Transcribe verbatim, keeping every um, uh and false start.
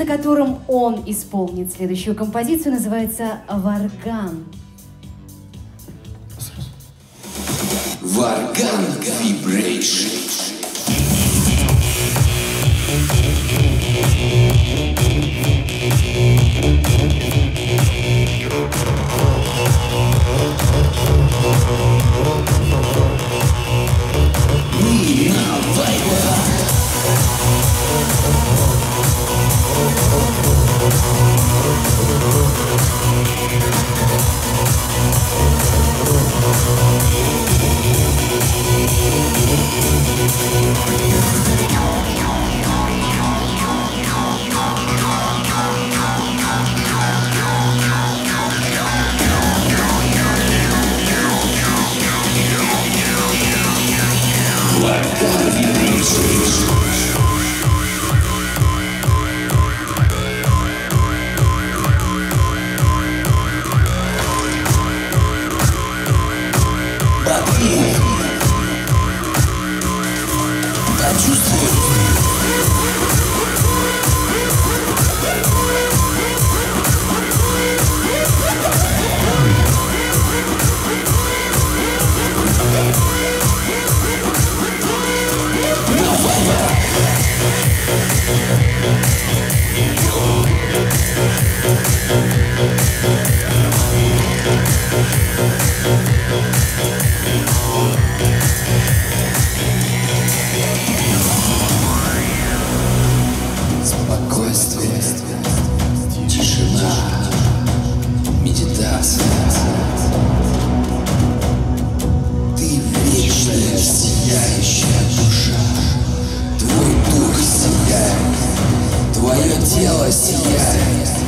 на котором он исполнит следующую композицию, называется «Варган». Варган Вибрейшн. Тело сияет.